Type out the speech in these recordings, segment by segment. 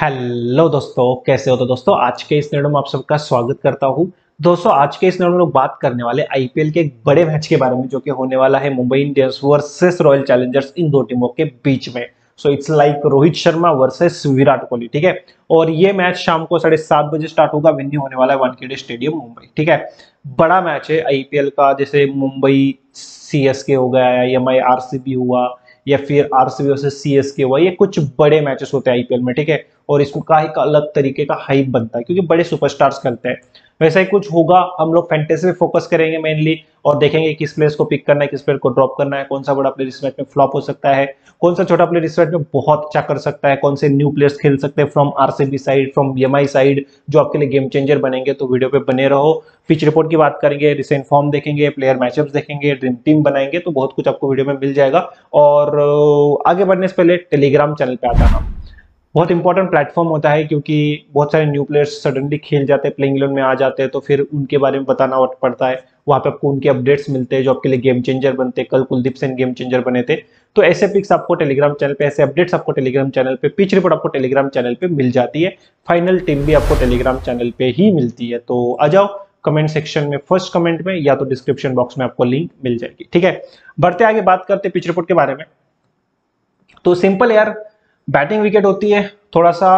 Hello दोस्तों, कैसे हो? तो दोस्तों आज के इस वीडियो में आप सबका स्वागत करता हूं। दोस्तों आज के इस वीडियो में लोग बात करने वाले आईपीएल के एक बड़े मैच के बारे में जो कि होने वाला है Mumbai Indians versus Royal Challengers, इन दो टीमों के बीच में। So it's like Rohit Sharma versus Virat Kohli, ठीक है। और ये मैच शाम को 7:30 बजे स्टार्ट होगा। वेन्यू होने वाला है वानखेड़े स्टेडियम, मुंबई, ठीक है। बड़ा मैच है आईपीएल का, जैसे मुंबई सीएसके हो गया, एमआई आरसीबी हुआ, या फिर आरसीबी वर्सेस सीएसके हुआ। ये कुछ बड़े मैचेस होते हैं आईपीएल में, ठीक है। और इसको का एक अलग तरीके का हाइप बनता है क्योंकि बड़े सुपरस्टार्स खेलते हैं। वैसा ही कुछ होगा, हम लोग फैंटेसी पे फोकस करेंगे मेनली और देखेंगे किस प्लेयर्स को पिक करना है, किस प्लेयर को ड्रॉप करना है, कौन सा बड़ा प्लेयर इस मैच में फ्लॉप हो सकता है, कौन सा छोटा प्लेयर इस मैच में बहुत अच्छा कर सकता है, कौन से न्यू प्लेयर्स खेल सकते हैं from RCB side, from MI side, जो आपके लिए गेम चेंजर बनेंगे। तो वीडियो पे बने रहो। पिच रिपोर्ट की बात करेंगे, रिसेंट फॉर्म देखेंगे, प्लेयर मैचअप्स देखेंगे, ड्रीम टीम बनाएंगे। तो बहुत कुछ आपको वीडियो में मिल जाएगा। और आगे बढ़ने से पहले टेलीग्राम चैनल पे आ जाना, बहुत इंपॉर्टेंट प्लेटफॉर्म होता है क्योंकि बहुत सारे न्यू प्लेयर्स सडनली खेल जाते हैं, प्लेइंग इलेवन में आ जाते हैं, तो फिर उनके बारे में बताना पड़ता है। वहाँ पे आपको उनके अपडेट्स मिलते हैं जो आपके लिए गेम चेंजर बनते हैं। कल कुलदीप सेन गेम चेंजर बने थे। तो ऐसे पिक्स आपको टेलीग्राम चैनल पे, ऐसे अपडेट्स आपको टेलीग्राम चैनल पे, पिच रिपोर्ट आपको टेलीग्राम चैनल पे मिल जाती है, फाइनल टीम भी आपको टेलीग्राम चैनल पे ही मिलती है। तो आ जाओ कमेंट सेक्शन में, फर्स्ट कमेंट में या तो डिस्क्रिप्शन बॉक्स में आपको लिंक मिल जाएगी, ठीक है। बढ़ते आगे बात करते पिच रिपोर्ट के बारे में। तो सिंपल यार, बैटिंग विकेट होती है, थोड़ा सा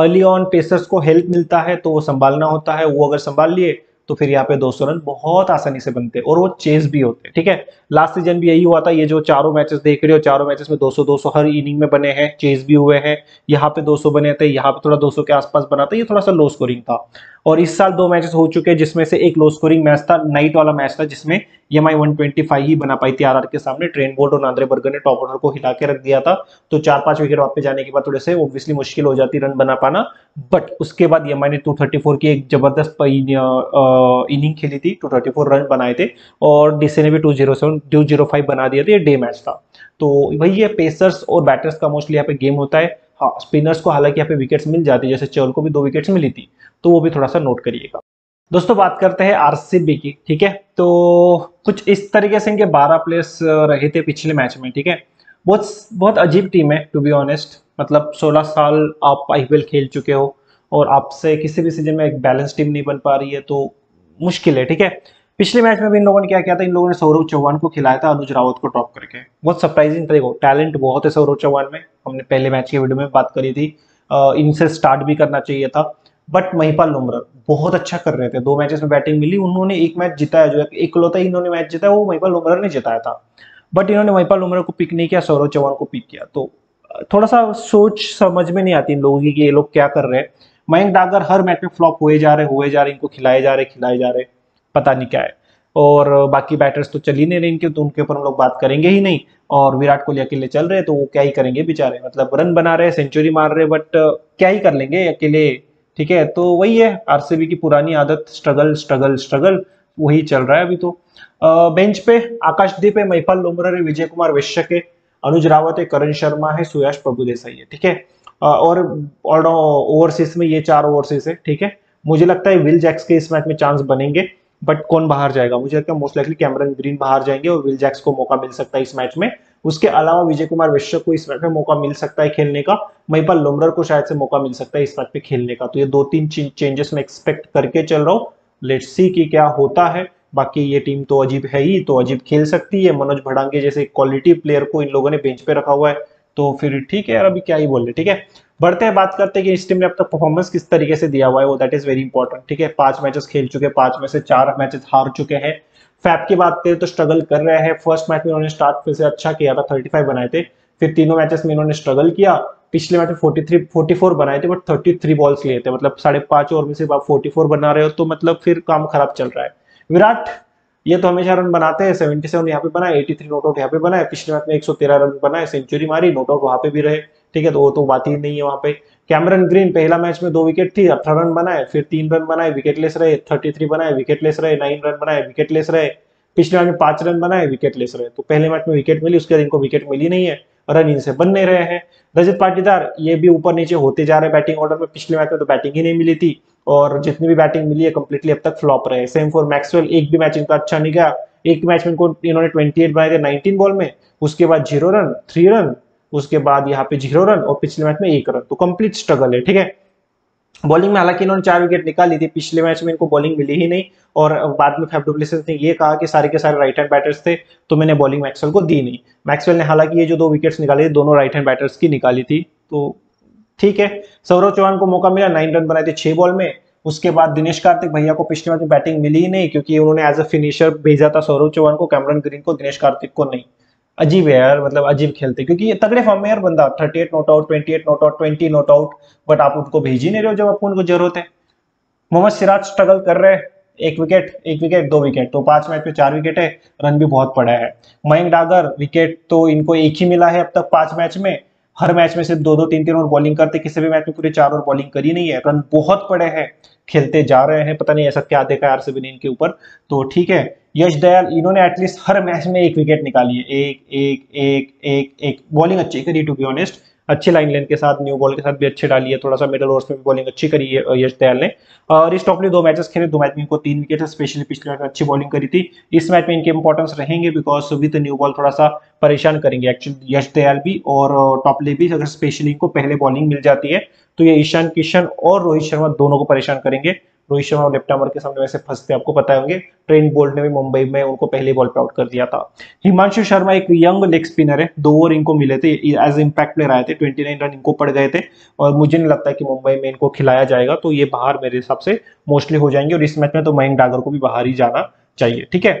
अर्ली ऑन पेसर्स को हेल्प मिलता है तो वो संभालना होता है। वो अगर संभाल लिए तो फिर यहाँ पे 200 रन बहुत आसानी से बनते हैं और वो चेस भी होते हैं, ठीक है। लास्ट सीजन भी यही हुआ था। ये जो चारों मैचेस देख रहे हो, चारों मैचेस में 200 हर इनिंग में बने हैं, चेस भी हुए हैं। यहाँ पे 200 बने थे, यहाँ पे थोड़ा 200 के आसपास बना था, ये थोड़ा सा लो स्कोरिंग था। और इस साल 2 मैचेस हो चुके हैं जिसमें से एक लो स्कोरिंग मैच था, नाइट वाला मैच था, जिसमें एमआई 125 ही बना पाई थी आरआर के सामने। ट्रेंट बोल्ट और नाद्रे बर्गर ने टॉप ऑर्डर को हिला के रख दिया था। तो 4-5 विकेट वापस जाने के बाद थोड़े से ऑब्वियसली मुश्किल हो जाती रन बना पाना। बट उसके बाद एमआई ने 234 की एक जबरदस्त इनिंग खेली थी, 234 रन बनाए थे। और डीसी ने भी 205 बना दिया था। ये डे मैच था। तो वही है, पेसर्स और बैटर्स का मोस्टली यहाँ पे गेम होता है। हाँ, स्पिनर्स को हालांकि यहाँ पे विकेट्स मिल जाती है, जैसे चहल को भी 2 विकेट्स मिली थी, तो वो भी थोड़ा सा नोट करिएगा। दोस्तों बात करते हैं आरसीबी की, ठीक है। तो कुछ इस तरीके से इनके 12 प्लेयर्स रहे थे पिछले मैच में, ठीक है। बहुत अजीब टीम है टू बी ऑनेस्ट। मतलब 16 साल आप आईपीएल खेल चुके हो और आपसे किसी भी सीजन में एक बैलेंस टीम नहीं बन पा रही है, तो मुश्किल है, ठीक है। पिछले मैच में भी इन लोगों ने क्या किया था, इन लोगों ने सौरभ चौहान को खिलाया था अनुज रावत को टॉप करके। बहुत सरप्राइजिंग था। टैलेंट बहुत है सौरभ चौहान में, हमने पहले मैच के वीडियो में बात करी थी, इनसे स्टार्ट भी करना चाहिए था। बट महिपाल लोमरर बहुत अच्छा कर रहे थे, 2 मैचेस में बैटिंग मिली, उन्होंने एक मैच जिताया, जो इकलौता इन्होंने मैच जिताया वो महिपाल लोमरर ने जिताया था। बट इन्होंने महिपाल लोमरर को पिक नहीं किया, सौरभ चौहान को पिक किया। तो थोड़ा सा सोच समझ में नहीं आती इन लोगों की कि ये लोग क्या कर रहे हैं। मयंक डागर हर मैच में फ्लॉप हुए जा रहे, इनको खिलाए जा रहे, पता नहीं क्या है। और बाकी बैटर्स तो चल ही नहीं रहे इनके, तो उनके ऊपर हम लोग बात करेंगे ही नहीं। और विराट कोहली अकेले चल रहे हैं तो वो क्या ही करेंगे बेचारे। मतलब रन बना रहे, सेंचुरी मार रहे, बट क्या ही कर लेंगे अकेले, ठीक है। तो वही है आरसीबी की पुरानी आदत, स्ट्रगल वही चल रहा है अभी। तो बेंच पे आकाशदीप है, महिपाल लोमरर है, विजय कुमार वैश्य है, अनुज रावत है, करण शर्मा है, सुयाश प्रभुदेसाई है, ठीक है। और ओवरसीज में ये 4 ओवरसीज है, ठीक है। मुझे लगता है विल जैक्स के इस मैच में चांस बनेंगे, बट कौन बाहर जाएगा? मुझे लगता है मोस्ट लाइकली कैमरन ग्रीन बाहर जाएंगे और विल जैक्स को मौका मिल सकता है इस मैच में। उसके अलावा विजय कुमार वैश्य को इस मैच में मौका मिल सकता है खेलने का, महिपाल लोमरर को शायद से मौका मिल सकता है इस मैच में खेलने का। तो ये 2-3 चेंजेस मैं एक्सपेक्ट करके चल रहा हूँ। लेट्स सी कि क्या होता है। बाकी ये टीम तो अजीब है ही, तो अजीब खेल सकती है। मनोज भड़ांगे जैसे क्वालिटी प्लेयर को इन लोगों ने बेंच पे रखा हुआ है, तो फिर ठीक है यार, अभी क्या ही बोल रहे, ठीक है। बढ़ते हैं, बात करते हैं कि इस टीम ने अब तक परफॉर्मेंस किस तरीके से दिया हुआ है, वो दैट इज वेरी इंपॉर्टेंट, ठीक है। 5 मैचेस खेल चुके, 5 में से 4 मैचेस हार चुके हैं। फैप की बात करें तो स्ट्रगल कर रहे हैं। फर्स्ट मैच में उन्होंने स्टार्ट फिर से अच्छा किया था, 35 बनाए थे। फिर तीनों मैचेस में इन्होंने स्ट्रगल किया। पिछले मैच में 44 बनाए थे बट 33 बॉल्स लिए थे। मतलब 5.5 ओवर में से आप 44 बना रहे हो, तो मतलब फिर काम खराब चल रहा है। विराट ये तो हमेशा रन बनाते हैं, 77 यहाँ पे बनाए, 83 नॉट आउट यहाँ पे बनाए, पिछले मैच में 113 रन बनाए, सेंचुरी मारी, नॉट आउट वहाँ पे भी रहे, ठीक है। तो वो तो बात ही नहीं है वहाँ पे। कैमरन ग्रीन पहला मैच में 2 विकेट थी, 18 रन बनाए, फिर 3 रन बनाए विकेटलेस रहे, 33 बनाए विकेटलेस रहे, 9 रन बनाए विकेटलेस रहे, पिछले मैच में 5 रन बनाए विकेटलेस रहे। तो पहले मैच में विकेट मिली, उसके बाद इनको विकेट मिली नहीं है, रन इनसे बन नहीं रहे हैं। रजत पाटीदार ये भी ऊपर नीचे होते जा रहे बैटिंग ऑर्डर में। पिछले मैच में तो बैटिंग ही नहीं मिली थी और जितनी भी बैटिंग मिली है कंप्लीटली अब तक फ्लॉप रहे। सेम फॉर मैक्सवेल, एक भी मैच इनका अच्छा नहीं गया। एक मैच में इनको इन्होंने 28 बनाए थे 19 बॉल में, उसके बाद 0 रन, 3 रन, उसके बाद यहाँ पे 0 रन और पिछले मैच में 1 रन, तो कंप्लीट स्ट्रगल है, ठीक है। बॉलिंग में हालांकि इन्होंने 4 विकेट निकाली थी, पिछले मैच में इनको बॉलिंग मिली ही नहीं और बाद में फाफ डु प्लेसिस ने ये कहा कि सारे के सारे राइट हैंड बैटर्स थे तो मैंने बॉलिंग मैक्सवेल को दी नहीं। मैक्सवेल ने हालांकि ये जो 2 विकेट्स निकाले थे दोनों राइट हैंड बैटर्स की निकाली थी, तो ठीक है। सौरभ चौहान को मौका मिला, 9 रन बनाए थे 6 बॉल में। उसके बाद दिनेश कार्तिक भैया को पिछले मैच में बैटिंग मिली ही नहीं क्योंकि उन्होंने एज अ फिनिशर भेजा था सौरभ चौहान को, कैमरन ग्रीन को, दिनेश कार्तिक को नहीं। अजीब है यार, मतलब अजीब खेलते क्योंकि ये तगड़े फॉर्म में यार बंदा, 38 not out, 28 not out, 20 not out, but आप उनको भेज ही नहीं रहे हो जब आपको उनको जरूरत है। मोहम्मद सिराज स्ट्रगल कर रहे हैं, 1 विकेट 2 विकेट, तो 5 मैच में 4 विकेट है, रन भी बहुत पड़ा है। मयंक डागर विकेट तो इनको 1 ही मिला है अब तक 5 मैच में, हर मैच में सिर्फ 2-2, 3-3 ओवर बॉलिंग करते, किसी भी मैच में पूरे 4 ओवर बॉलिंग करी नहीं है, रन बहुत पड़े हैं, खेलते जा रहे हैं, पता नहीं ऐसा क्या देखा आरसीबी ने इनके ऊपर, तो ठीक है। यश दयाल इन्होंने एटलीस्ट हर मैच में 1 विकेट निकाली है, एक एक एक एक एक, बॉलिंग अच्छी करी टू बी ऑनेस्ट, अच्छी लाइन लेंथ के साथ, न्यू बॉल के साथ भी अच्छे डाली है, थोड़ा सा मिडल ओवर्स में भी बॉलिंग अच्छी करी है यश दयाल ने। और इस टॉपली 2 मैचेस खेले, 2 मैच में इनको 3 विकेट, स्पेशली पिछले मैच में अच्छी बॉलिंग करी थी, इस मैच में इनके इंपॉर्टेंस रहेंगे बिकॉज विद न्यू बॉल थोड़ा सा परेशान करेंगे एक्चुअली यश दयाल भी और टॉपली भी, अगर स्पेशली इनको पहले बॉलिंग मिल जाती है तो ये ईशान किशन और रोहित शर्मा दोनों को परेशान करेंगे। रोहित शर्मा और लेफ्ट आर्मर के सामने वैसे फंसते, आपको पता होंगे, ट्रेंट बोल्ट ने भी मुंबई में उनको पहले बॉल पे आउट कर दिया था। हिमांशु शर्मा एक यंग लेग स्पिनर है, 2 ओवर इनको मिले थे, एज इंपैक्ट प्लेयर आए थे, 29 रन इनको पड़ गए थे और मुझे नहीं लगता कि मुंबई में इनको खिलाया जाएगा, तो ये बाहर मेरे हिसाब से मोस्टली हो जाएंगे और इस मैच में तो मयंक डागर को भी बाहर ही जाना चाहिए, ठीक है।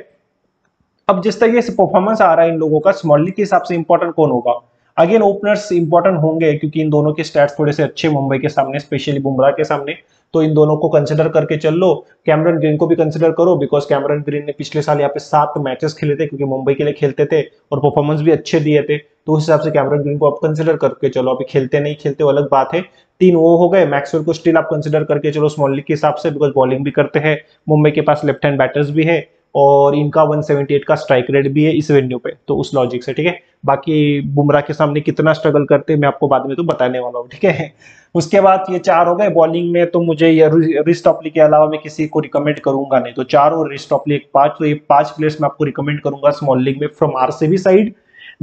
अब जिस तरीके से परफॉर्मेंस आ रहा है इन लोगों का, स्मॉल लीग के हिसाब से इंपॉर्टेंट कौन होगा? अगेन ओपनर्स इंपॉर्टेंट होंगे क्योंकि इन दोनों के स्टैट्स थोड़े से अच्छे मुंबई के सामने, स्पेशली बुमराह के सामने, तो इन दोनों को कंसिडर करके चल लो। कैमरन ग्रीन को भी कंसिडर करो बिकॉज कैमरन ग्रीन ने पिछले साल यहाँ पे 7 मैचेस खेले थे क्योंकि मुंबई के लिए खेलते थे और परफॉर्मेंस भी अच्छे दिए थे, तो उस हिसाब से कैमरन ग्रीन को आप कंसिडर करके चलो। अभी खेलते नहीं खेलते वो अलग बात है, 3 वो हो गए, मैक्सवेल को स्टिल आप कंसिडर करके चलो स्मॉल लीग के हिसाब से बिकॉज बॉलिंग भी करते हैं, मुंबई के पास लेफ्ट हैंड बैटर्स भी है और इनका 178 का स्ट्राइक रेट भी है इस वेन्यू पे, तो उस लॉजिक से, ठीक है। बाकी बुमराह के सामने कितना स्ट्रगल करते हैं मैं आपको बाद में तो बताने वाला हूँ, ठीक है। उसके बाद ये 4 हो गए। बॉलिंग में तो मुझे रिस टॉपली के अलावा मैं किसी को रिकमेंड करूंगा नहीं, तो 4 और रिस टॉपली 1, 5, तो ये 5 प्लेयर्स मैं आपको रिकमेंड करूंगा स्मॉल लीग में from RCB side.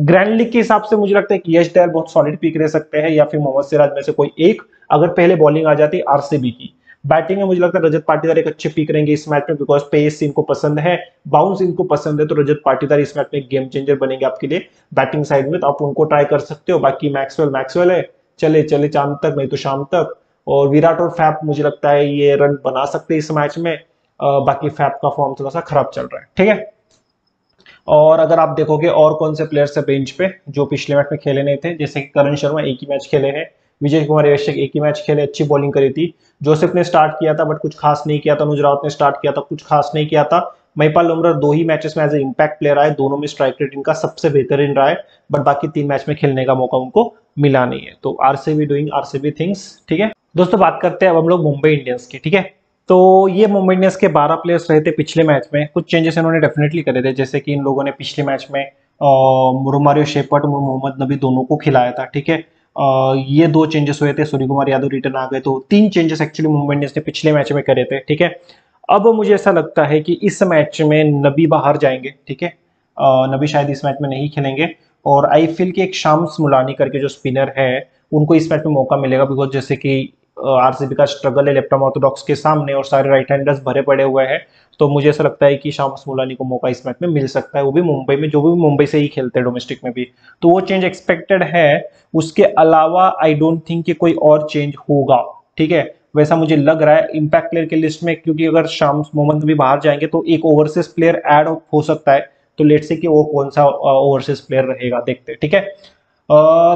Grand league के हिसाब से मुझे लगता है कि यश दयाल बहुत सॉलिड पिक रह सकते हैं या फिर मोहम्मद सिराज में से कोई एक, अगर पहले बॉलिंग आ जाती आरसीबी की। बैटिंग में मुझे लगता है रजत पाटीदार एक अच्छे पिक रहेंगे इस मैच में बिकॉज पेस इनको पसंद है, बाउंस इनको पसंद है, तो रजत पाटीदार इस मैच में गेम चेंजर बनेंगे आपके लिए बैटिंग साइड में, तो आप उनको ट्राई कर सकते हो। बाकी मैक्सवेल है, चले चांद तक नहीं तो शाम तक, और विराट और फैफ मुझे लगता है ये रन बना सकते हैं इस मैच में। बाकी फैफ का फॉर्म थोड़ा सा खराब चल रहा है, ठीक है। और अगर आप देखोगे और कौन से प्लेयर्स है बेंच पे जो पिछले मैच में खेले नहीं थे, जैसे कि करण शर्मा 1 ही मैच खेले हैं, विजय कुमार वैश्यक 1 ही मैच खेले, अच्छी बॉलिंग करी थी, जोसेफ ने स्टार्ट किया था बट कुछ खास नहीं किया था, अनुज रावत ने स्टार्ट किया था कुछ खास नहीं किया था। महिपाल लोमरोर 2 ही मैचेस में एज ए इंपैक्ट प्लेयर आए, दोनों में स्ट्राइक रेट इनका सबसे बेहतरीन रहा है बट बाकी 3 मैच में खेलने का मौका उनको मिला नहीं है, तो आरसीबी डूइंग आरसीबी थिंग्स, ठीक है। दोस्तों बात करते हैं अब हम लोग मुंबई इंडियंस की, ठीक है। तो ये मुंबई इंडियंस के 12 प्लेयर्स रहे थे पिछले मैच में, कुछ चेंजेस इन्होंने डेफिनेटली करे थे, जैसे कि इन लोगों ने पिछले मैच में रोमारियो शेपर्ड और मोहम्मद नबी दोनों को खिलाया था, ठीक है। ये 2 चेंजेस हुए थे, सूर्यकुमार यादव रिटर्न आ गए, तो 3 चेंजेस एक्चुअली मुंबई इंडियंस ने पिछले मैच में करे थे, ठीक है। अब मुझे ऐसा लगता है कि इस मैच में नबी बाहर जाएंगे, ठीक है, नबी शायद इस मैच में नहीं खेलेंगे और आई फील कि एक शाम्स मुलानी करके जो स्पिनर है उनको इस मैच में मौका मिलेगा बिकॉज जैसे कि आरसीबी का स्ट्रगल है लेफ्ट आर्म ऑर्थोडॉक्स के सामने और सारे राइट हैंडर्स भरे पड़े हुए हैं, तो मुझे ऐसा लगता है कि शाम्स मुलानी को मौका इस मैच में मिल सकता है, वो भी मुंबई में, जो भी मुंबई से ही खेलते हैं डोमेस्टिक में भी, तो वो चेंज एक्सपेक्टेड है। उसके अलावा आई डोंट थिंक कि कोई और चेंज होगा, ठीक है, वैसा मुझे लग रहा है इम्पैक्ट प्लेयर के लिस्ट में, क्योंकि अगर शाम्स मोहम्मद भी बाहर जाएंगे तो एक ओवरसीज प्लेयर ऐड हो सकता है, तो लेट से कि वो कौन सा ओवरसीज प्लेयर रहेगा देखते, ठीक है।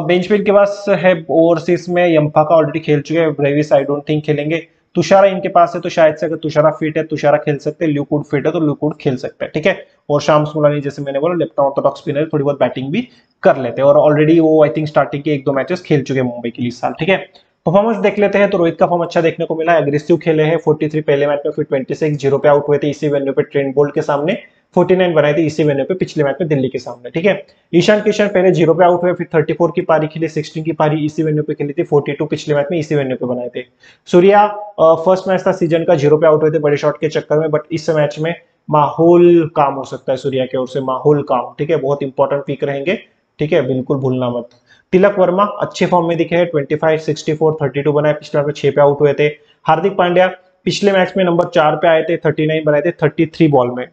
बेंच पे के पास है ओवरसीज में यम्पा का ऑलरेडी खेल चुके हैं, ब्रेविस आई डोंट थिंक खेलेंगे, तुषारा इनके पास है तो शायद से अगर तुषारा फिट है तुषारा खेल सकते हैं, ल्यूक वुड फिट है तो ल्यूक वुड खेल सकते हैं, ठीक है। और शाम्स मुलानी जैसे मैंने बोला लेफ्ट ऑर्थोडॉक्स स्पिनर, थोड़ी बहुत बैटिंग भी कर लेते हैं और ऑलरेडी वो आई थिंक स्टार्टिंग के 1-2 मैचेस खेल चुके हैं मुंबई के लिए इस साल, ठीक है। परफॉर्मेंस देख लेते हैं तो रोहित का फॉर्म अच्छा देखने को मिला है, अग्रेसिव खेले हैं, 43 पहले मैच में, फिर 26 0 पे आउट हुए थे इसी वेन्यू पे ट्रेंट बोल्ट के सामने, 49 बनाए थे इसी वेन्यू पे पिछले मैच में दिल्ली के सामने, ठीक है। ईशान किशन पहले 0 पे आउट हुए, फिर 34 की पारी खेली, 16 की पारी इसी वेन्यू पे खेली थी, 42 पिछले मैच में इसी वेन्यू पे बनाए थे। सूर्या फर्स्ट मैच था सीजन का, 0 पे आउट हुए थे बड़े शॉट के चक्कर में, बट इस मैच में माहौल काम हो सकता है सूर्या की ओर से, माहौल काम, ठीक है, बहुत इंपॉर्टेंट पिक रहेंगे ठीक है, बिल्कुल भूलना मत। तिलक वर्मा अच्छे फॉर्म में दिखे हैं, 25, 64, 32 बनाए, पिछले मैच में 6 पे आउट हुए थे। हार्दिक पांड्या पिछले मैच में नंबर 4 पे आए थे, 39 बनाए थे 33 बॉल में,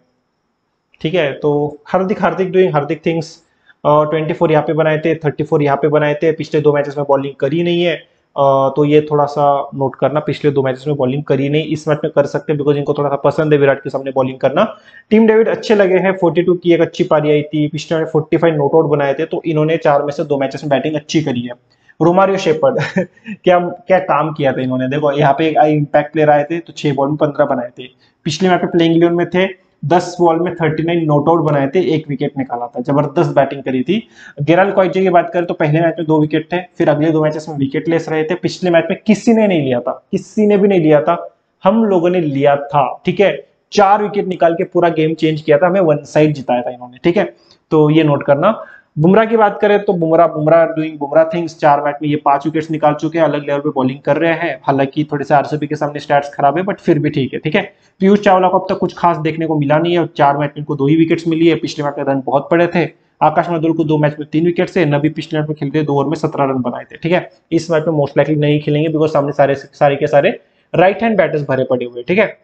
ठीक है। तो हार्दिक डूइंग हार्दिक थिंग्स, 24 यहाँ पे बनाए थे, 34 यहाँ पे बनाए थे, पिछले 2 मैचेस में बॉलिंग करी नहीं है, तो ये थोड़ा सा नोट करना, पिछले 2 मैचेस में बॉलिंग करी नहीं, इस मैच में कर सकते हैं बिकॉज इनको थोड़ा सा पसंद है विराट के सामने बॉलिंग करना। टीम डेविड अच्छे लगे हैं, 42 की एक अच्छी पारी आई थी, पिछले में 45 नोट आउट बनाए थे, तो इन्होंने 4 में से 2 मैचेस में बैटिंग अच्छी करी है। रोमारियो शेपर्ड क्या काम किया था इन्होंने, देखो यहाँ पे इम्पैक्ट प्लेयर आए थे तो 6 बॉल में 15 बनाए थे, पिछले मैच में प्लेइंग 11 में थे, 10 बॉल में 39 नॉट आउट बनाए थे, 1 विकेट निकाला था, जबरदस्त बैटिंग करी थी। गेराल्ड कोइचे की बात करें तो पहले मैच में 2 विकेट थे, फिर अगले 2 मैचेस में विकेट लेस रहे थे, पिछले मैच में किसी ने नहीं लिया था, किसी ने भी नहीं लिया था, हम लोगों ने लिया था, ठीक है। 4 विकेट निकाल के पूरा गेम चेंज किया था, हमें 1 साइड जिताया था इन्होंने, ठीक है, तो ये नोट करना। बुमराह की बात करें तो Bumrah doing Bumrah things, 4 match में ये 5 विकेट्स निकाल चुके हैं, अलग लेवल पे बॉलिंग कर रहे हैं, हालांकि थोड़े से आरसीबी के सामने स्टैट्स खराब है बट फिर भी ठीक है, ठीक है। पीयूष चावला को अब तक कुछ खास देखने को मिला नहीं है, 4 मैच में इनको 2 ही विकेट्स मिली है, पिछले मैच में रन बहुत पड़े थे। आकाश मधुल को 2 मैच में 3 विकेट्स है, नबी पिछले मैच में खेलते 2 ओवर में 17 रन बनाए थे, ठीक है। इस मैच में मोस्ट लाइकली नहीं खेलेंगे बिकॉज सामने सारे के सारे राइट हैंड बैटर्स भरे पड़े हुए, ठीक है।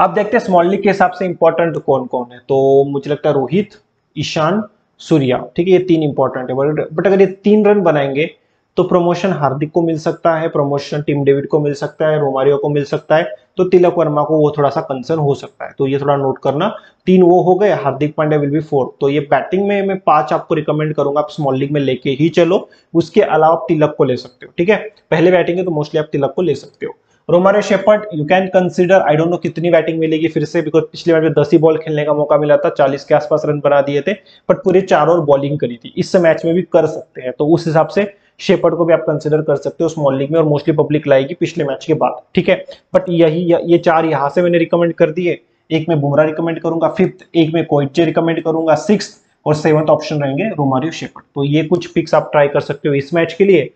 अब देखते हैं स्मॉल लीग के हिसाब से इंपॉर्टेंट कौन कौन है, तो मुझे लगता है रोहित, ईशान, सूर्या, ठीक है, ये 3 इंपॉर्टेंट है, बट अगर ये 3 रन बनाएंगे तो प्रमोशन हार्दिक को मिल सकता है, प्रमोशन टीम डेविड को मिल सकता है, रोमारियो को मिल सकता है, तो तिलक वर्मा को वो थोड़ा सा कंसर्न हो सकता है, तो ये थोड़ा नोट करना। 3 वो हो गए, हार्दिक पांड्या विल बी 4, तो ये बैटिंग में मैं 5 आपको रिकमेंड करूंगा, आप स्मॉल लीग में लेके ही चलो, उसके अलावा आप तिलक को ले सकते हो, ठीक है, पहले बैटिंग है तो मोस्टली आप तिलक को ले सकते हो। Romario Shepherd you can consider, I don't know कितनी बैटिंग मिलेगी फिर से बिकॉज पिछले मैच में 10 ही बॉल खेलने का मौका मिला था, 40 के आसपास रन बना दिए थे बट पूरे 4 ओवर बॉलिंग करी थी, इस मैच में भी कर सकते हैं, तो उस हिसाब से शेपर्ड को भी आप कंसीडर कर सकते हो स्मॉल लीग में, और मोस्टली पब्लिक लाएगी पिछले मैच के बाद, ठीक है। बट ये 4 यहाँ से मैंने रिकमेंड कर दिए, 1 में बुमराह रिकमेंड करूंगा, 5th 1 में कोइचे रिकमेंड करूंगा, 6th और 7th ऑप्शन रहेंगे रोमारियो शेपर्ड, तो ये कुछ पिक्स आप ट्राई कर सकते हो इस मैच के लिए,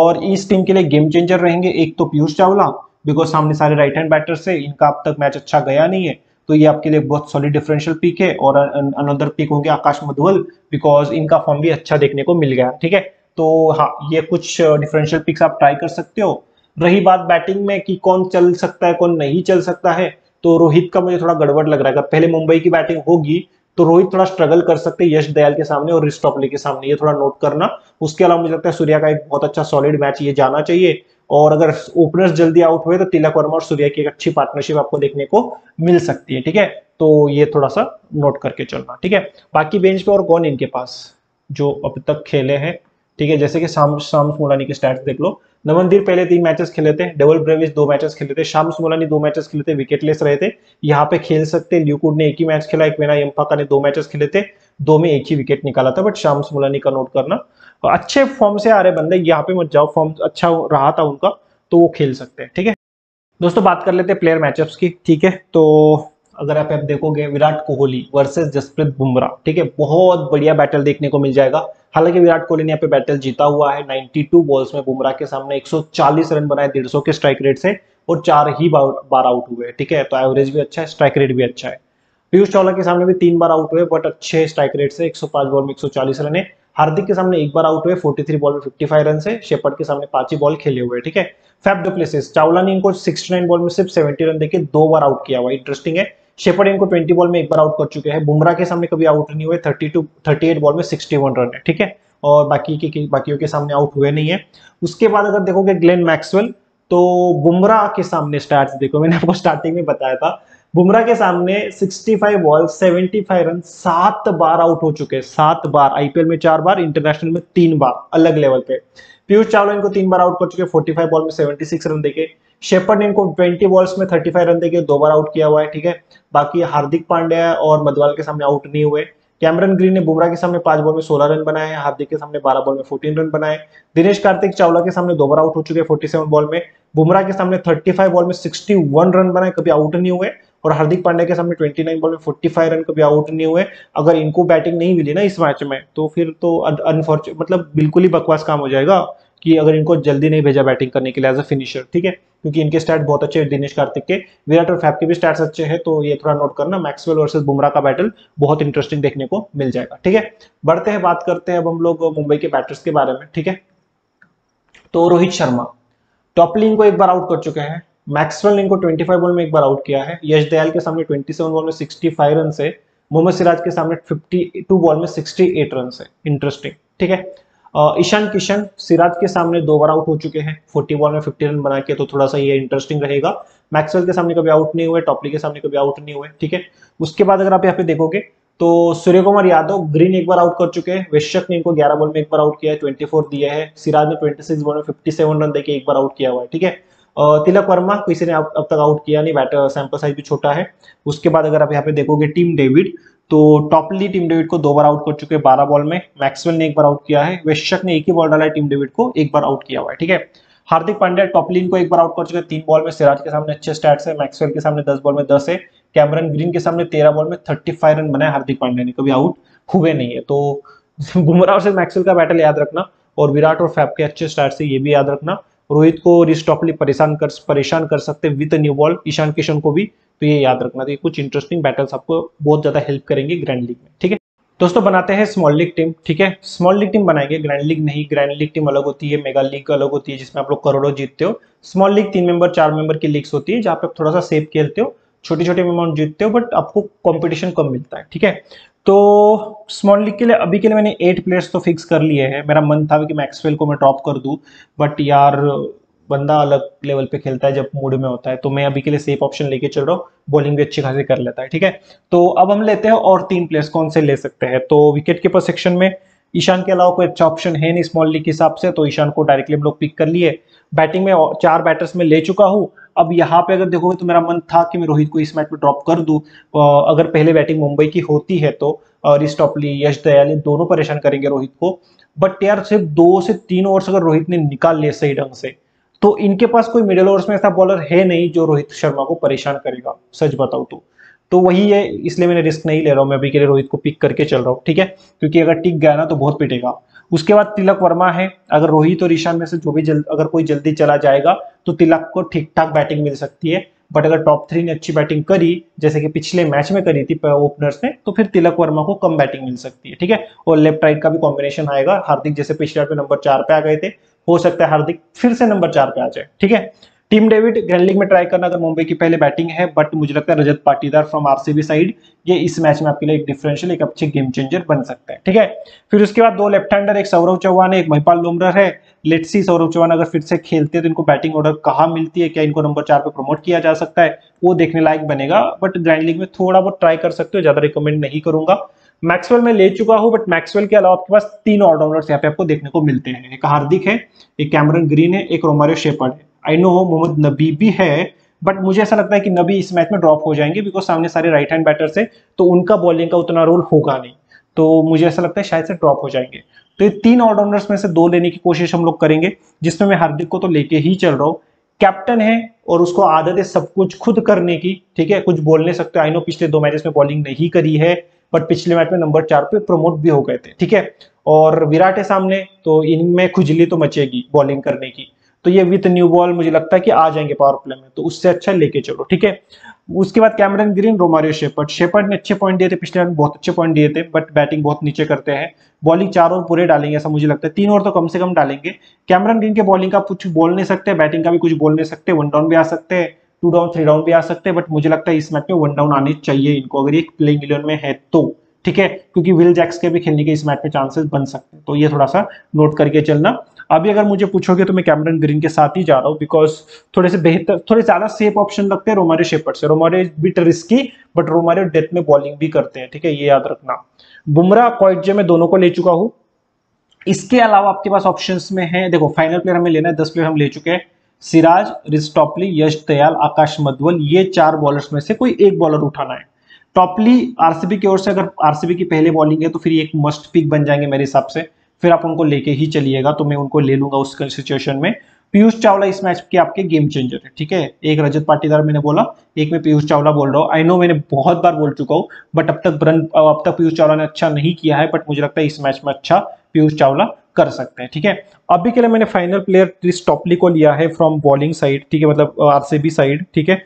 और इस टीम के लिए गेम चेंजर रहेंगे। एक तो पीयूष चावला बिकॉज सामने सारे राइट हैंड बैटर्स है, इनका अब तक मैच अच्छा गया नहीं है, तो ये आपके लिए बहुत सॉलिड डिफरेंशियल पिक है, और अनदर पिक होंगे आकाश मधुल बिकॉज इनका फॉर्म भी अच्छा देखने को मिल गया, ठीक है। तो हाँ, ये कुछ डिफरेंशियल पिक्स आप ट्राई कर सकते हो। रही बात बैटिंग में कि कौन चल सकता है कौन नहीं चल सकता है, तो रोहित का मुझे थोड़ा गड़बड़ लग रहा है, अगर पहले मुंबई की बैटिंग होगी तो रोहित थोड़ा स्ट्रगल कर सकते हैं यश दयाल के सामने और टोपली के सामने, ये थोड़ा नोट करना। उसके अलावा मुझे लगता है सूर्या का एक बहुत अच्छा सॉलिड मैच ये जाना चाहिए, और अगर ओपनर्स जल्दी आउट हुए तो तिलक वर्मा और सूर्या की एक अच्छी पार्टनरशिप आपको देखने को मिल सकती है, ठीक है, तो ये थोड़ा सा नोट करके चलना, ठीक है। बाकी बेंच पे और कौन इनके पास जो अब तक खेले हैं, ठीक है, जैसे कि शाम्स मुलानी के स्टैट्स देख लो, नवनदीप पहले 3 मैचेस खेले थे, डबल ब्रेविस 2 मैचेस खेले थे, शाम्स मुलानी 2 मैचेस खेले थे, विकेटलेस रहे थे, यहाँ पे खेल सकते। ल्यूक वुड ने 1 ही मैच खेला, एक वेना यम्पाका ने 2 मैचेस खेले थे, 2 में 1 ही विकेट निकाला था, बट शाम्स मुलानी का नोट करना, अच्छे फॉर्म से आ रहे बंदे, यहाँ पे मत जाओ, फॉर्म अच्छा रहा था उनका तो वो खेल सकते हैं, ठीक है। दोस्तों बात कर लेते हैं प्लेयर मैचअप्स की, ठीक है, तो अगर आप देखोगे विराट कोहली वर्सेस जसप्रीत बुमराह, ठीक है, बहुत बढ़िया बैटल देखने को मिल जाएगा। हालांकि विराट कोहली ने यहाँ पे बैटल जीता हुआ है, 92 बॉल्स में बुमराह के सामने 140 रन बनाए 150 के स्ट्राइक रेट से, और 4 ही बार आउट हुए, ठीक है, तो एवरेज भी अच्छा है, स्ट्राइक रेट भी अच्छा है। पीयूष चावला के सामने भी 3 बार आउट हुए बट अच्छे स्ट्राइक रेट से, 105 बॉल में 140 रन है। हार्दिक के सामने 1 बार आउट हुए, 43 बॉल में 55 रन है। शेपर्ड के सामने 5 ही बॉल खेले हुए, ठीक है। फैफ डु प्लेसिस, चावला ने इनको 69 बॉल में सिर्फ 70 रन देके 2 बार आउट किया हुआ, इंटरेस्टिंग है। शेपर्ड इनको 20 बॉल में 1 बार आउट कर चुके हैं। बुमराह के सामने कभी आउट नहीं हुए, 38 बॉल में 61 रन है, ठीक है, और बाकियों के सामने आउट हुए नहीं है। उसके बाद अगर देखोगे ग्लेन मैक्सवेल, तो बुमराह के सामने स्टैट्स देखो, मैंने आपको स्टार्टिंग में बताया था, बुमराह के सामने 65 बॉल 75 रन, 7 बार आउट हो चुके हैं, 7 बार, आईपीएल में 4 बार, इंटरनेशनल में 3 बार अलग लेवल पे। पीयूष चावला इनको 3 बार आउट कर चुके हैं, 45 बॉल में 76 रन देके। शेपर्ड ने इनको 20 बॉल्स में 35 रन देके 2 बार आउट किया हुआ है, ठीक है। बाकी हार्दिक पांड्या और मधवाल के सामने आउट नहीं हुए। कैमरन ग्रीन ने बुमराह के सामने 5 बॉल में 16 रन बनाए हैं, हार्दिक के सामने 12 बॉल में 14 रन बनाए। दिनेश कार्तिक चावला के सामने 2 बार आउट हो चुके हैं, 47 बॉल में। बुमराह के सामने 35 बॉल में 61 रन बनाए, कभी आउट नहीं हुए, और हार्दिक पांड्या के सामने 29 बॉल में 45 रन, कभी आउट नहीं हुए। अगर इनको बैटिंग नहीं मिली ना इस मैच में, तो फिर तो अनफॉर्चुनेट, मतलब बिल्कुल ही बकवास काम हो जाएगा कि अगर इनको जल्दी नहीं भेजा बैटिंग करने के लिए एज अ फिनिशर, ठीक है, क्योंकि इनके स्टैट बहुत अच्छे हैं दिनेश कार्तिक के, विराट और फैफ के भी स्टैट्स अच्छे हैं, तो ये थोड़ा नोट करना। मैक्सवेल वर्सेस बुमराह का बैटल बहुत इंटरेस्टिंग देखने को मिल जाएगा। ठीक है, बढ़ते हैं, बात करते हैं अब हम लोग मुंबई के बैटर्स के बारे में। ठीक है, तो रोहित शर्मा टॉपली को एक बार आउट कर चुके हैं, मैक्सवेल ने इनको 25 बॉल में एक बार आउट किया है, यश दयाल के सामने 27 बॉल में 65 रन है, मोहम्मद सिराज के सामने 52 बॉल में 68 रन है, इंटरेस्टिंग। ठीक है, ईशान किशन सिराज के सामने 2 बार आउट हो चुके हैं, 40 बॉल में 50 रन बना के, तो थोड़ा सा ये इंटरेस्टिंग रहेगा। मैक्सवेल के सामने कभी आउट नहीं हुए, टॉपली के सामने कभी आउट नहीं हुए। ठीक है, उसके बाद अगर आप यहाँ पे देखोगे तो सूर्यकुमार यादव ग्रीन एक बार आउट कर चुके हैं, वैश्यक ने इनको 11 बॉल में एक बार आउट किया है, 24 दिया है, सिराज ने 26 बॉल में 57 रन देके एक बार आउट किया हुआ है। ठीक है, तिलक वर्मा किसी ने अब तक आउट किया नहीं, बैटर सैंपल साइज भी छोटा है। उसके बाद अगर आप यहाँ पे देखोगे टीम डेविड, तो टॉपली टीम डेविड को 2 बार आउट कर चुके हैं 12 बॉल में, मैक्सवेल ने एक बार आउट किया है, वैश्यक ने एक ही बॉल डाला है, टीम डेविड को एक बार आउट किया हुआ है। ठीक है, हार्दिक पांड्या टॉपली इनको एक बार आउट कर चुके हैं 3 बॉल में, सिराज के सामने अच्छे स्टैट्स है, मैक्सवेल के सामने 10 बॉल में 10 है, कैमरन ग्रीन के सामने 13 बॉल में 35 रन बनाए, हार्दिक पांड्या ने कभी आउट हुए नहीं है। तो बुमराह से मैक्सवेल का बैटल याद रखना, और विराट और फैफ के अच्छे स्टार्ट से ये भी याद रखना। रोहित को रिस्टॉपली परेशान कर सकते with new ball, Ishan Kishan को भी, तो ये याद रखना। तो ये कुछ इंटरेस्टिंग बैटल्स आपको बहुत ज्यादा हेल्प करेंगे ग्रैंड लीग में। ठीक है दोस्तों, बनाते हैं स्मॉल लीग टीम। ठीक है, स्मॉल लीग टीम बनाएंगे, ग्रैंड लीग नहीं। ग्रैंड लीग टीम अलग होती है, मेगा लीग अलग होती है जिसमें आप लोग करोड़ों जीतते हो। स्मॉल लीग 3 मेंबर 4 मेंबर की लीग्स होती है जहाँ पे आप थोड़ा सा सेफ खेलते हो, छोटे छोटे अमाउंट जीतते हो, बट आपको कंपटीशन कम मिलता है। ठीक है, तो स्मॉल लीग के लिए अभी के लिए मैंने 8 प्लेयर्स तो फिक्स कर लिए हैं। मेरा मन था कि मैक्सवेल को मैं ड्रॉप कर दूं, बट यार बंदा अलग लेवल पे खेलता है जब मूड में होता है, तो मैं अभी के लिए सेफ ऑप्शन लेके चल रहा हूँ, बॉलिंग भी अच्छी खासी कर लेता है। ठीक है, तो अब हम लेते हैं और 3 प्लेयर्स कौन से ले सकते हैं। तो विकेट कीपर सेक्शन में ईशान के अलावा कोई अच्छा ऑप्शन है नहीं स्मॉल लीग के हिसाब से, तो ईशान को डायरेक्टली हम लोग पिक कर लिए। बैटिंग में 4 बैटर्स में ले चुका हूँ। अब यहाँ पे अगर देखोगे तो मेरा मन था कि मैं रोहित को इस मैच में ड्रॉप कर दूं, अगर पहले बैटिंग मुंबई की होती है तो रिस टॉपली, यश दयाल दोनों परेशान करेंगे रोहित को, बट यार सिर्फ 2 से 3 ओवर्स अगर रोहित ने निकाल लिया सही ढंग से, तो इनके पास कोई मिडिल ओवर्स में ऐसा बॉलर है नहीं जो रोहित शर्मा को परेशान करेगा, सच बताऊं तो वही है, इसलिए मैंने रिस्क नहीं ले रहा हूँ। मैं अभी के लिए रोहित को पिक करके चल रहा हूँ। ठीक है, क्योंकि अगर टिक गया ना तो बहुत पिटेगा। उसके बाद तिलक वर्मा है, अगर रोहित और ईशान में से जो भी अगर कोई जल्दी चला जाएगा तो तिलक को ठीक ठाक बैटिंग मिल सकती है, बट अगर टॉप 3 ने अच्छी बैटिंग करी जैसे कि पिछले मैच में करी थी ओपनर्स ने, तो फिर तिलक वर्मा को कम बैटिंग मिल सकती है। ठीक है, और लेफ्ट राइट का भी कॉम्बिनेशन आएगा, हार्दिक जैसे पिछले पे नंबर 4 पे आ गए थे, हो सकता है हार्दिक फिर से नंबर 4 पे आ जाए। ठीक है, टीम डेविड ग्रैंड लीग में ट्राई करना अगर मुंबई की पहले बैटिंग है, बट मुझे लगता है Rajat Patidar from RCB side, ये इस मैच में आपके लिए एक डिफरेंशियल, एक अच्छे गेम चेंजर बन सकता है। ठीक है, फिर उसके बाद 2 लेफ्ट हैंडर, एक सौरभ चौहान है, एक महिपाल लोमरर है। लेट्स सी सौरभ चौहान अगर फिर से खेलते हैं तो इनको बैटिंग ऑर्डर कहाँ मिलती है, क्या इनको नंबर 4 पे प्रमोट किया जा सकता है, वो देखने लायक बनेगा। बट ग्रैंड लीग में थोड़ा बहुत ट्राई कर सकते हो, ज्यादा रिकमेंड नहीं करूंगा। मैक्सवेल में ले चुका हूं, बट मैक्सवेल के अलावा आपके पास 3 ऑलराउंडर्स यहाँ पे आपको देखने को मिलते हैं। एक हार्दिक है, एक कैमरन ग्रीन है, एक रोमारियो शेपर्ड है। आई नो मोहम्मद नबी भी है, बट मुझे ऐसा लगता है कि नबी इस मैच में ड्रॉप हो जाएंगे, बिकॉज सामने सारे राइट हैंड बैटर्स हैं, तो उनका बॉलिंग का उतना रोल होगा नहीं, तो मुझे ऐसा लगता है शायद से ड्रॉप हो जाएंगे। तो ये 3 ऑलराउंडर्स में से 2 लेने की कोशिश हम लोग करेंगे, जिसमें मैं हार्दिक को तो लेके ही चल रहा हूँ। कैप्टन है और उसको आदत है सब कुछ खुद करने की। ठीक है, कुछ बोल नहीं सकते। आई नो पिछले 2 मैचेस में बॉलिंग नहीं करी है, बट पिछले मैच में नंबर 4 पे प्रमोट भी हो गए थे। ठीक है, और विराट है सामने, तो इनमें खुजली तो मचेगी बॉलिंग करने की। तो ये विथ न्यू बॉल मुझे लगता है कि आ जाएंगे पावर प्ले में, तो उससे अच्छा लेके चलो। ठीक है, उसके बाद कैमरन ग्रीन, रोमारियो शेपर्ड ने अच्छे पॉइंट दिए थे पिछले में, बहुत अच्छे पॉइंट दिए थे, बट बैटिंग बहुत नीचे करते हैं। बॉलिंग 4 ओवर पूरे डालेंगे ऐसा मुझे लगता है, 3 ओवर तो कम से कम डालेंगे। कैमरन ग्रीन के बॉलिंग का कुछ बोल नहीं सकते, बैटिंग का भी कुछ बोल नहीं सकते, 1 डाउन भी आ सकते हैं, 2 डाउन 3 डाउन भी आ सकते हैं, बट मुझे लगता है इस मैच में 1 डाउन आने चाहिए इनको, अगर एक प्लेइंग 11 में है तो। ठीक है, क्योंकि विल जैक्स के भी खेलने के इस मैच में चांसेस बन सकते हैं, तो ये थोड़ा सा नोट करके चलना। अभी अगर मुझे पूछोगे तो मैं कैमरन ग्रीन के साथ ही जा रहा हूँ, बिकॉज थोड़े ज्यादा सेफ ऑप्शन लगते हैं रोमारियो शेपर्ड से। Romario bit risky, but Romario death में बॉलिंग भी करते हैं। ठीक है, ये याद रखना। बुमराह क्वाइटजे में दोनों को ले चुका हूँ। इसके अलावा आपके पास ऑप्शंस में है, देखो फाइनल प्लेयर हमें लेना है, 10 प्लेयर हम ले चुके हैं। सिराज, रिस टॉपली, यश दयाल, आकाश मधवल, ये 4 बॉलर्स में से कोई एक बॉलर उठाना है। टॉपली आरसीबी की ओर से, अगर आरसीबी की पहले बॉलिंग है तो फिर एक मस्ट पिक बन जाएंगे मेरे हिसाब से, फिर आप उनको लेके ही चलिएगा, तो मैं उनको ले लूंगा उस सिचुएशन में। पीयूष चावला इस मैच के आपके गेम चेंजर है। ठीक है, एक रजत पाटीदार मैंने बोला, एक मैं पीयूष चावला बोल रहा हूँ। आई नो मैंने बहुत बार बोल चुका हूँ, बट अब तक पीयूष चावला ने अच्छा नहीं किया है, बट मुझे लगता है इस मैच में अच्छा पीयूष चावला कर सकते हैं। ठीक है, अभी के लिए मैंने फाइनल प्लेयर ट्रिस टॉपली को लिया है फ्रॉम बॉलिंग साइड, ठीक है, मतलब आरसीबी साइड। ठीक है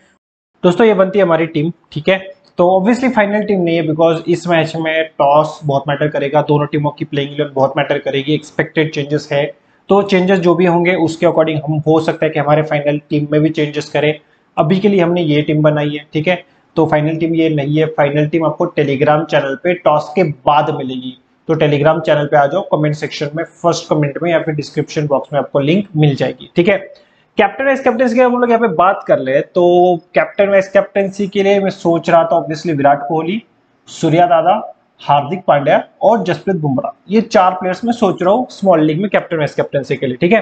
दोस्तों, ये बनती है हमारी टीम। ठीक है, तो ऑब्वियसली फाइनल टीम नहीं है बिकॉज इस मैच में टॉस बहुत मैटर करेगा, दोनों टीमों की प्लेइंग इलेवन बहुत मैटर करेगी, एक्सपेक्टेड चेंजेस है, तो चेंजेस जो भी होंगे उसके अकॉर्डिंग हम हो सकता है कि हमारे फाइनल टीम में भी चेंजेस करें। अभी के लिए हमने ये टीम बनाई है। ठीक है, तो फाइनल टीम ये नहीं है, फाइनल टीम आपको टेलीग्राम चैनल पे टॉस के बाद मिलेगी, तो टेलीग्राम चैनल पे आ जाओ, कमेंट सेक्शन में फर्स्ट कमेंट में या फिर डिस्क्रिप्शन बॉक्स में आपको लिंक मिल जाएगी। ठीक है, कैप्टन वाइस कैप्टनसी की हम लोग यहाँ पे बात कर ले, तो कैप्टन वाइस कैप्टनसी के लिए मैं सोच रहा था ऑब्वियसली विराट कोहली, सूर्या दादा, हार्दिक पांड्या और जसप्रीत बुमराह, ये चार प्लेयर्स में सोच रहा हूँ स्मॉल लीग में कैप्टन वाइस कैप्टनसी के लिए। ठीक है,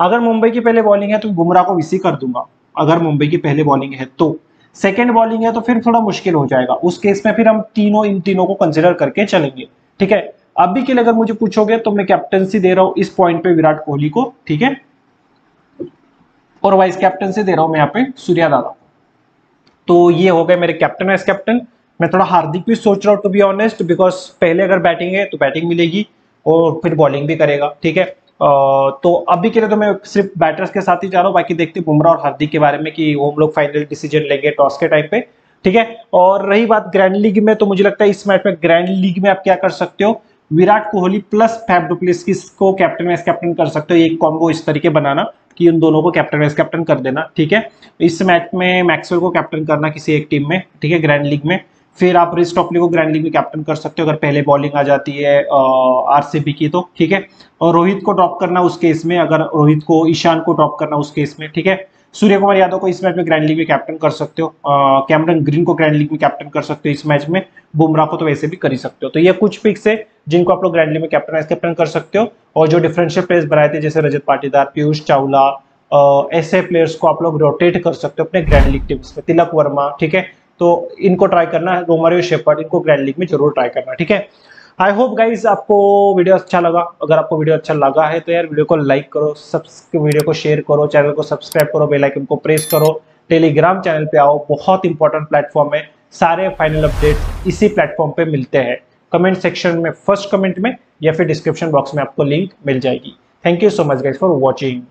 अगर मुंबई की पहले बॉलिंग है तो बुमराह को वीसी कर दूंगा, अगर मुंबई की पहले बॉलिंग है तो सेकेंड बॉलिंग है तो फिर थोड़ा मुश्किल हो जाएगा, उस केस में फिर हम इन तीनों को कंसिडर करके चलेंगे। ठीक है, अभी के लिए अगर मुझे पूछोगे तो मैं कैप्टनसी दे रहा हूँ इस पॉइंट पे विराट कोहली को, ठीक है, और वाइस कैप्टनसी दे रहा हूँ मैं यहाँ पे सूर्या दादा को। तो ये हो गए मेरे कैप्टन वाइस कैप्टन। मैं थोड़ा हार्दिक भी सोच रहा हूँ टू बी ऑनेस्ट, बिकॉज पहले अगर बैटिंग है तो बैटिंग मिलेगी और फिर बॉलिंग भी करेगा। ठीक है, तो अभी के लिए तो मैं सिर्फ बैटर्स के साथ ही जा रहा हूँ, बाकी देखते बुमराह और हार्दिक के बारे में कि वो हम लोग फाइनल डिसीजन लेंगे टॉस के टाइम पे। ठीक है, और रही बात ग्रैंड लीग में, तो मुझे लगता है इस मैच में ग्रैंड लीग में आप क्या कर सकते हो, Virat Kohli plus Faf du Plessis को कैप्टन वाइस कैप्टन कर सकते हो, एक कॉम्बो इस तरीके बनाना कि उन दोनों को कैप्टन वाइस कैप्टन कर देना। ठीक है, इस मैच में मैक्सवेल को कैप्टन करना किसी एक टीम में, ठीक है, ग्रैंड लीग में। फिर आप रिस टॉपली को ग्रैंड लीग में कैप्टन कर सकते हो अगर पहले बॉलिंग आ जाती है आरसीबी की तो। ठीक है, और रोहित को ड्रॉप करना उस केस में, अगर रोहित को ईशान को ड्रॉप करना उस केस में। ठीक है, सूर्यकुमार यादव को इस मैच में ग्रैंड लीग में कैप्टन कर सकते हो, कैमरन ग्रीन को ग्रैंड लीग में कैप्टन कर सकते हो इस मैच में, बुमराह को तो वैसे भी कर ही सकते हो। तो ये कुछ पिक्स है जिनको आप लोग ग्रैंड लीग में कैप्टन वाइस कैप्टन कर सकते हो, और जो डिफरेंशियल प्लेयर्स बनाए थे जैसे रजत पाटीदार, पीयूष चावला, ऐसे प्लेयर्स को आप लोग रोटेट कर सकते हो अपने ग्रैंड लीग टीम्स में, तिलक वर्मा। ठीक है, तो इनको ट्राई करना है, रोमारियो शेपर्ड, इनको ग्रैंड लीग में जरूर ट्राई करना। ठीक है, आई होप गाइज आपको वीडियो अच्छा लगा। अगर आपको वीडियो अच्छा लगा है तो यार वीडियो को लाइक करो, वीडियो को शेयर करो, चैनल को सब्सक्राइब करो, बेल आइकन को प्रेस करो, टेलीग्राम चैनल पे आओ, बहुत इंपॉर्टेंट प्लेटफॉर्म है, सारे फाइनल अपडेट इसी प्लेटफॉर्म पे मिलते हैं। कमेंट सेक्शन में फर्स्ट कमेंट में या फिर डिस्क्रिप्शन बॉक्स में आपको लिंक मिल जाएगी। Thank you so much guys for watching.